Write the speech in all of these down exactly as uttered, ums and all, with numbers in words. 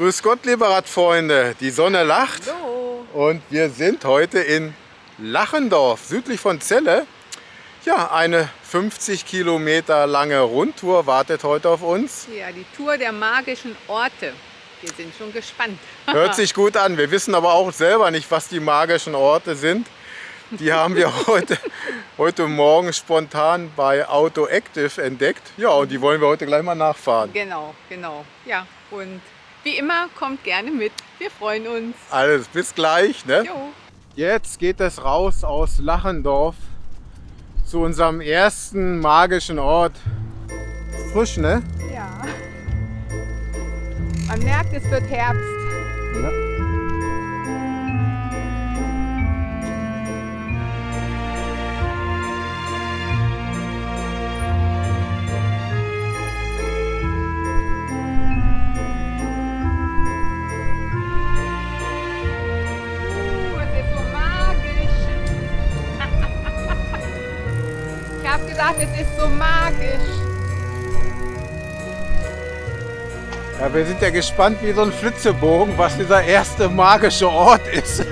Grüß Gott, liebe Radfreunde, die Sonne lacht. Hallo. Und wir sind heute in Lachendorf, südlich von Celle. Ja, eine fünfzig Kilometer lange Rundtour wartet heute auf uns. Ja, die Tour der magischen Orte. Wir sind schon gespannt. Hört sich gut an. Wir wissen aber auch selber nicht, was die magischen Orte sind. Die haben wir heute, heute Morgen spontan bei AutoActive entdeckt. Ja, und die wollen wir heute gleich mal nachfahren. Genau, genau. Ja, und wie immer, kommt gerne mit. Wir freuen uns. Alles, bis gleich. Ne? Jo. Jetzt geht es raus aus Lachendorf zu unserem ersten magischen Ort. Frisch, ne? Ja. Man merkt, es wird Herbst. Ja. Ich habe gedacht, es ist so magisch. Ja, wir sind ja gespannt wie so ein Flitzebogen, was dieser erste magische Ort ist.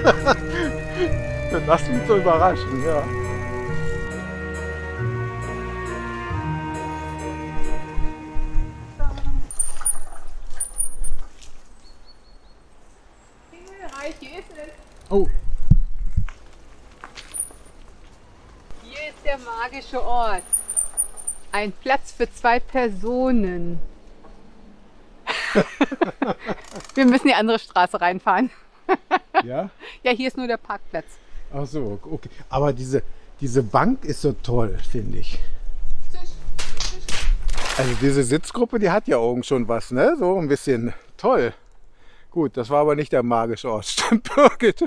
Lass mich so überraschen, ja. Himmelreich, hier ist es. Oh. Der magische Ort. Ein Platz für zwei Personen. Wir müssen in die andere Straße reinfahren. Ja? Ja, hier ist nur der Parkplatz. Ach so, okay. Aber diese, diese Bank ist so toll, finde ich. Also diese Sitzgruppe, die hat ja oben schon was, ne? So ein bisschen toll. Gut, das war aber nicht der magische Ort, stimmt, Birgit?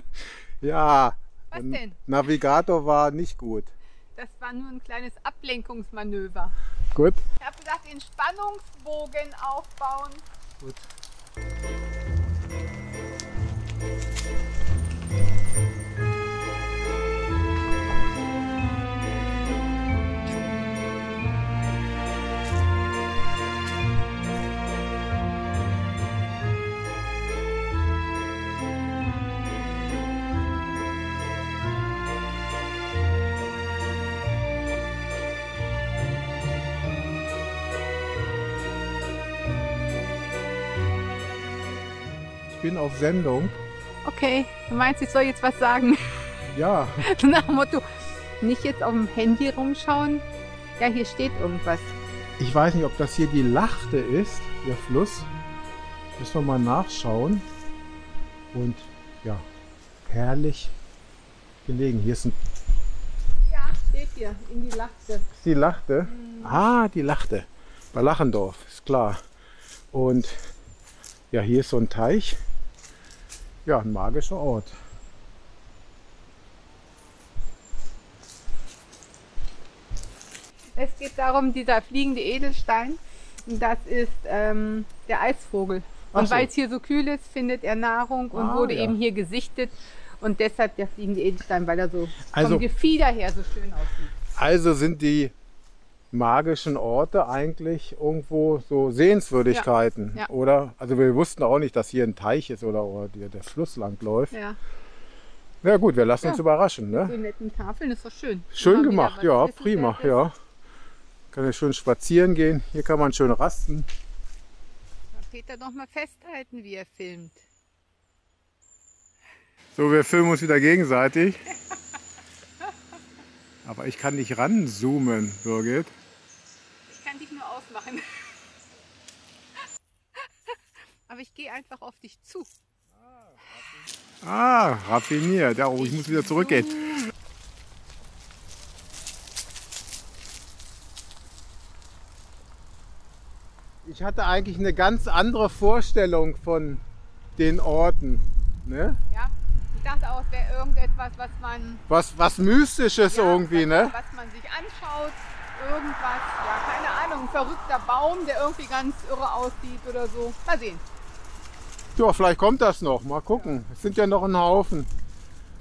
Ja. Was denn? Navigator war nicht gut. Das war nur ein kleines Ablenkungsmanöver. Gut. Ich habe gesagt, den Spannungsbogen aufbauen. Gut. Ich bin auf Sendung. Okay, du meinst, ich soll jetzt was sagen? Ja. Nach dem Motto, nicht jetzt auf dem Handy rumschauen. Ja, hier steht irgendwas. Ich weiß nicht, ob das hier die Lachte ist, der Fluss. Müssen wir mal nachschauen. Und ja, herrlich gelegen. Hier ist ein... Ja, steht hier, in die Lachte. Ist die Lachte? Hm. Ah, die Lachte. Bei Lachendorf, ist klar. Und ja, hier ist so ein Teich. Ja, ein magischer Ort. Es geht darum, dieser fliegende Edelstein, das ist ähm, der Eisvogel. Und so, weil es hier so kühl ist, findet er Nahrung und ah, wurde ja eben hier gesichtet. Und deshalb der fliegende Edelstein, weil er so also, vom Gefieder her so schön aussieht. Also sind die magischen Orte eigentlich irgendwo so Sehenswürdigkeiten, ja, ja, oder? Also wir wussten auch nicht, dass hier ein Teich ist oder, oder der Fluss langläuft. Ja. Ja gut, wir lassen ja uns überraschen, ne? Mit so netten Tafeln ist doch schön. Schön gemacht, ja, prima, ja. Kann ja schön spazieren gehen, hier kann man schön rasten. Peter, noch mal festhalten, wie er filmt. So, wir filmen uns wieder gegenseitig. Aber ich kann nicht ranzoomen, Birgit. Ich kann dich nur ausmachen. Aber ich gehe einfach auf dich zu. Ah, raffiniert. Ja, oh, ich muss wieder zurückgehen. Ich hatte eigentlich eine ganz andere Vorstellung von den Orten. Ne? Ja. Ich dachte auch, es wäre irgendetwas, was man... Was, was Mystisches, ja, irgendwie, ne? Was man sich anschaut, irgendwas, ja, keine Ahnung, ein verrückter Baum, der irgendwie ganz irre aussieht oder so. Mal sehen. Ja, vielleicht kommt das noch, mal gucken. Ja. Es sind ja noch ein Haufen.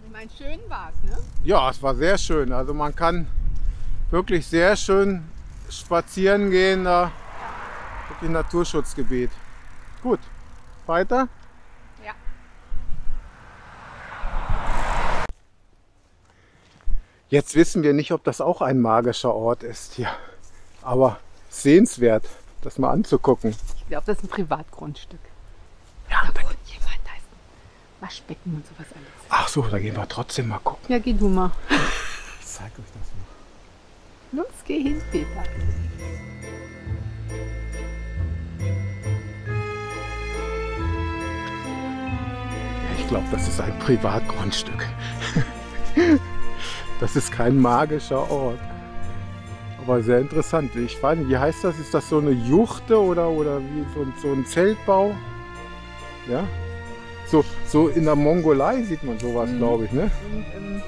Ich meine, schön war es, ne? Ja, es war sehr schön. Also man kann wirklich sehr schön spazieren gehen, da ja, im Naturschutzgebiet. Gut, Weiter? Ja. Jetzt wissen wir nicht, ob das auch ein magischer Ort ist hier, aber sehenswert, das mal anzugucken. Ich glaube, das ist ein Privatgrundstück. Ja, da wohnt jemand, da ist ein Waschbecken und sowas alles. Ach so, da gehen wir trotzdem mal gucken. Ja, geh du mal. Ich zeig euch das mal. Los, geh hin, Peter. Ich glaube, das ist ein Privatgrundstück. Das ist kein magischer Ort. Aber sehr interessant, wie ich fand. Wie heißt das? Ist das so eine Juchte oder, oder wie so, so ein Zeltbau? Ja? So, so in der Mongolei sieht man sowas, mhm. glaube ich. Ne? Und, ähm,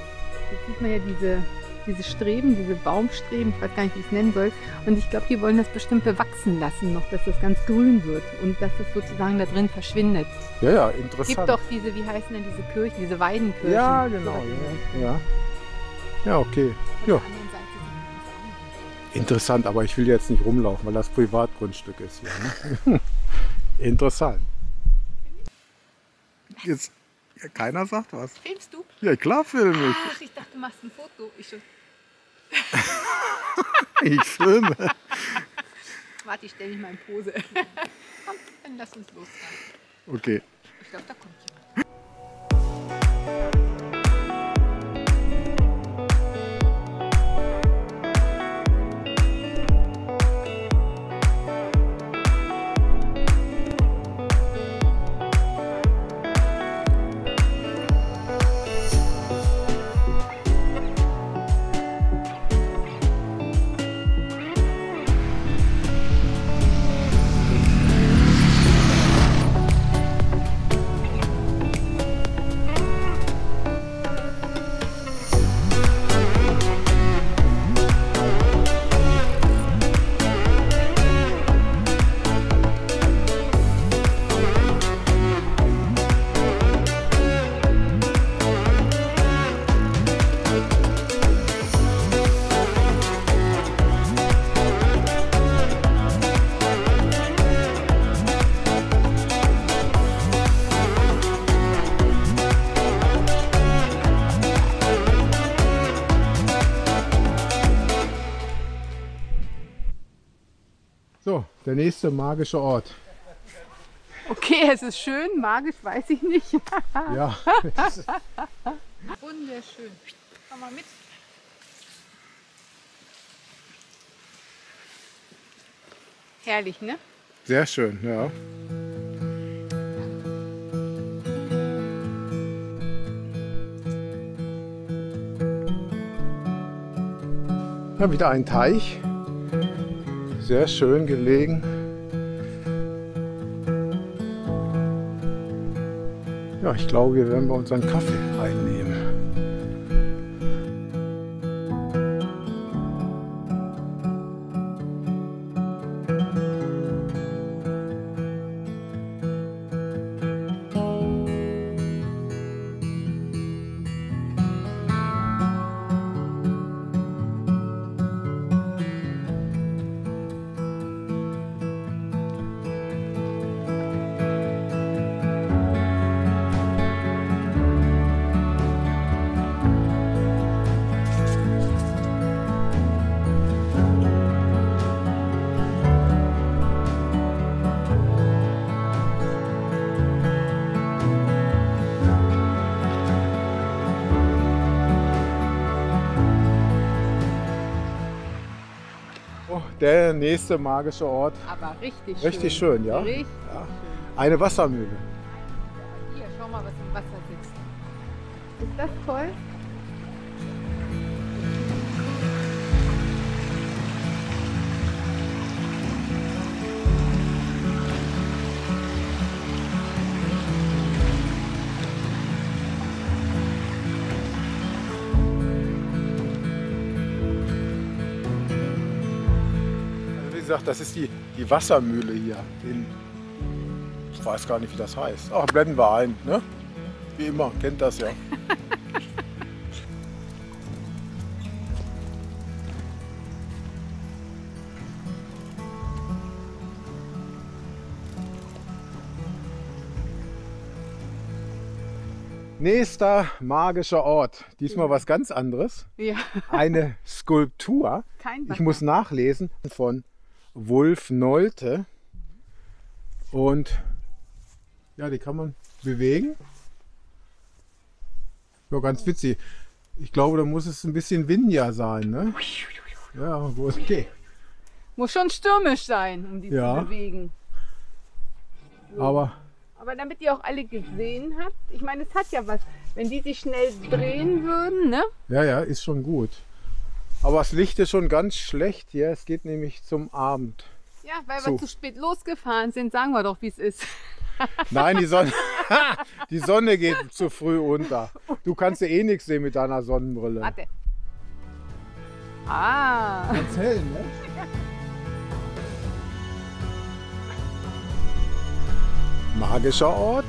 jetzt sieht man ja diese... diese Streben, diese Baumstreben, ich weiß gar nicht, wie ich es nennen soll. Und ich glaube, die wollen das bestimmt bewachsen lassen noch, dass das ganz grün wird und dass das sozusagen da drin verschwindet. Ja, ja, interessant. Es gibt doch diese, wie heißen denn diese Kirchen, diese Weidenkirchen. Ja, genau. Ja, ja. ja, okay. Ja. Interessant, aber ich will jetzt nicht rumlaufen, weil das Privatgrundstück ist hier. Ne? Interessant. Jetzt... Keiner sagt was. Filmst du? Ja, klar filme ich. Ach, ich dachte, du machst ein Foto. Ich, schon. Ich filme. Warte, ich stelle mich mal in Pose. Komm, dann lass uns losfahren. Okay. Ich glaube, da kommt jemand. Der nächste magische Ort. Okay, es ist schön, magisch weiß ich nicht. Ja. Wunderschön. Komm mal mit. Herrlich, ne? Sehr schön, ja. Ja, wieder ein Teich. Sehr schön gelegen. Ja, ich glaube, hier werden wir unseren Kaffee einnehmen. Der nächste magische Ort. Aber richtig, richtig schön. schön, ja? Richtig ja. schön. Eine Wassermühle. Hier, schau mal, was im Wasser sitzt. Ist das toll? Das ist die, die Wassermühle hier. In, ich weiß gar nicht, wie das heißt. Ach, blenden wir ein. Ne? Wie immer, kennt das ja. Nächster magischer Ort. Diesmal was ganz anderes. Ja. Eine Skulptur. Kein Wasser. Ich muss nachlesen. Von Wulf Nolte. Und ja, die kann man bewegen. Ja, ganz witzig. Ich glaube, da muss es ein bisschen Vinja sein, ne? Ja, wo es geht. Muss schon stürmisch sein, um die ja. zu bewegen. So. Aber, Aber damit ihr auch alle gesehen habt, ich meine, es hat ja was, wenn die sich schnell drehen würden, ne? Ja, ja, ist schon gut. Aber das Licht ist schon ganz schlecht hier, es geht nämlich zum Abend. Ja, weil zu. wir zu spät losgefahren sind, sagen wir doch, wie es ist. Nein, die Sonne, die Sonne geht zu früh unter. Du kannst ja eh nichts sehen mit deiner Sonnenbrille. Warte. Ah. Ganz hell, ne? Magischer Ort,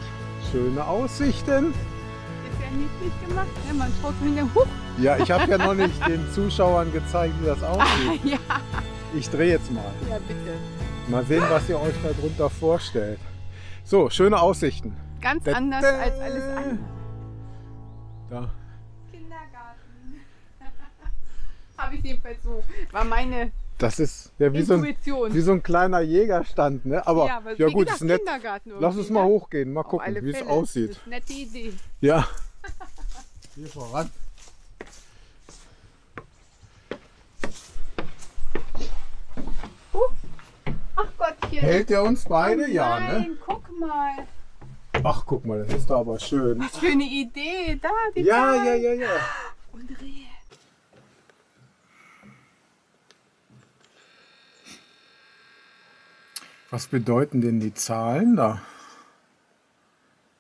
schöne Aussichten. Ist ja niedlich gemacht, ne? Man schaut so hinterher, huch. Ja, ich habe ja noch nicht den Zuschauern gezeigt, wie das aussieht. Ah, ja. Ich drehe jetzt mal. Ja, bitte. Mal sehen, was ihr euch darunter vorstellt. So, schöne Aussichten. Ganz da, anders da. als alles andere. Da. Kindergarten. Habe ich jedenfalls so. War meine. Das ist ja wie, so ein, wie so ein kleiner Jägerstand, ne? Aber ja, aber ja gut, gesagt, ist nett. Lass uns mal hochgehen, mal gucken, wie es aussieht. Das ist eine nette Idee. Ja. Hier voran. Uh, ach Gottchen. Hält der uns beide? Oh nein, ja, ne? Nein, guck mal. Ach, guck mal, das ist da aber schön. Was für eine Idee, da die Ja, Bahn. ja, ja, ja. Und Rehe. Was bedeuten denn die Zahlen da?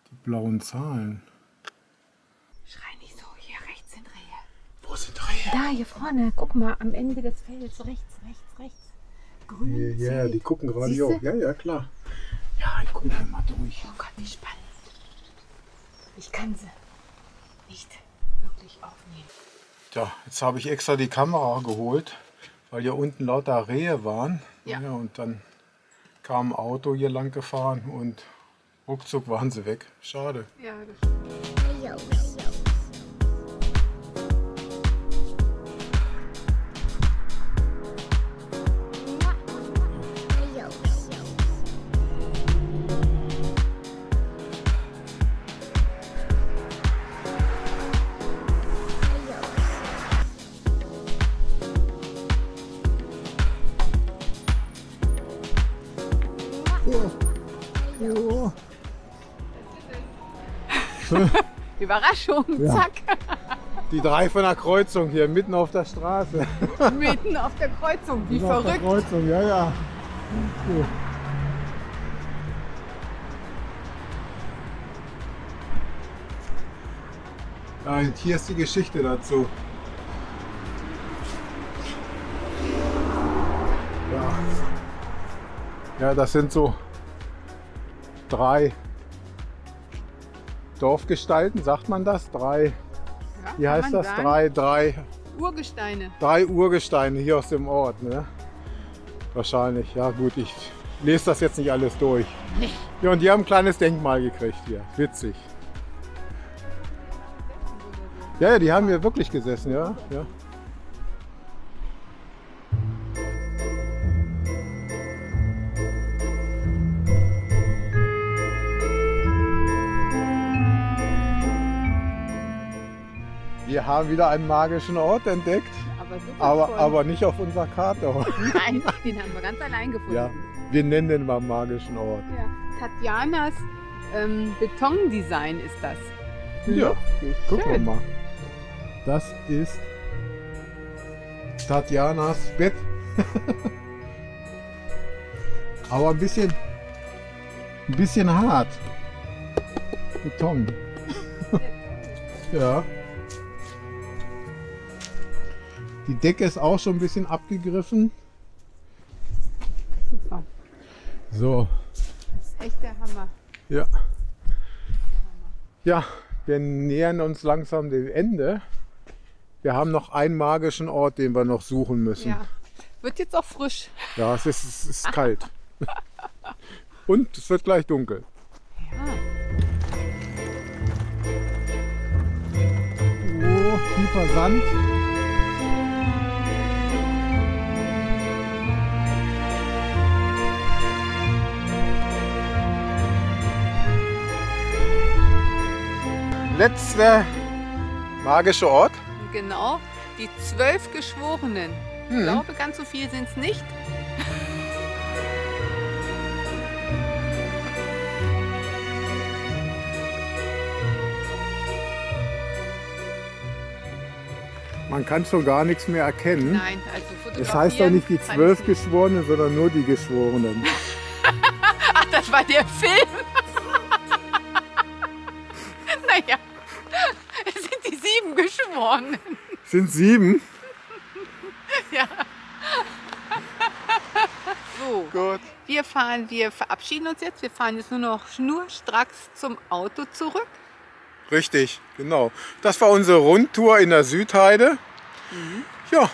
Die blauen Zahlen. Schrei nicht so, hier rechts sind Rehe. Wo sind Rehe? Da, hier vorne, guck mal, am Ende des Feldes, rechts, rechts, rechts. Grün. Ja, ja, die gucken gerade hier hoch. Ja, ja, klar. Ja, ich gucke mal durch. Oh Gott, wie spannend. Ich kann sie nicht wirklich aufnehmen. Tja, jetzt habe ich extra die Kamera geholt, weil hier unten lauter Rehe waren. Ja, ja, und dann kam ein Auto hier lang gefahren und ruckzuck waren sie weg. Schade. Ja, das stimmt. Überraschung, ja. Zack! Die drei von der Kreuzung hier, mitten auf der Straße. Mitten auf der Kreuzung, wie mitten verrückt! Auf der Kreuzung, ja, ja. Cool. Ja, und hier ist die Geschichte dazu. Ja, ja, das sind so drei Dorfgestalten, sagt man das? Drei, ja, wie heißt das? Sagen. Drei, drei Urgesteine. Drei Urgesteine hier aus dem Ort, ne? Wahrscheinlich, ja gut, ich lese das jetzt nicht alles durch. Nee. Ja, und die haben ein kleines Denkmal gekriegt hier, witzig. Ja, ja, die haben hier wirklich gesessen, ja, ja. Wir haben wieder einen magischen Ort entdeckt, aber, aber, aber nicht auf unserer Karte. Nein, den haben wir ganz allein gefunden. Ja, wir nennen den mal magischen Ort. Ja. Tatjanas ähm, Betondesign ist das. Ja, ja. Gucken wir mal. Das ist Tatjanas Bett. Aber ein bisschen, ein bisschen hart. Beton. Ja. Die Decke ist auch schon ein bisschen abgegriffen. Super. So. Das ist echt der Hammer. Ja. Der Hammer. Ja, wir nähern uns langsam dem Ende. Wir haben noch einen magischen Ort, den wir noch suchen müssen. Ja. Wird jetzt auch frisch. Ja, es ist, es ist kalt. Und es wird gleich dunkel. Ja. Stroh, tiefer Sand. Letzter magische Ort. Genau, die zwölf Geschworenen. Hm. Ich glaube, ganz so viel sind es nicht. Man kann schon gar nichts mehr erkennen. Nein, also fotografieren. Das heißt doch nicht die zwölf Geschworenen, sondern nur die Geschworenen. Ach, das war der Film. Naja, es sind die sieben Geschworenen. Sind sieben? Ja. So, gut. Wir fahren, wir verabschieden uns jetzt. Wir fahren jetzt nur noch schnurstracks zum Auto zurück. Richtig, genau. Das war unsere Rundtour in der Südheide. Mhm. Ja,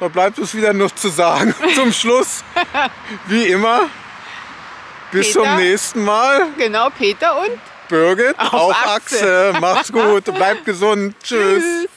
da bleibt uns wieder nur zu sagen zum Schluss. Wie immer, bis Peter, zum nächsten Mal. Genau, Peter und Birgit auf, auf Achse. Achse. Macht's gut, bleibt gesund. Tschüss. Tschüss.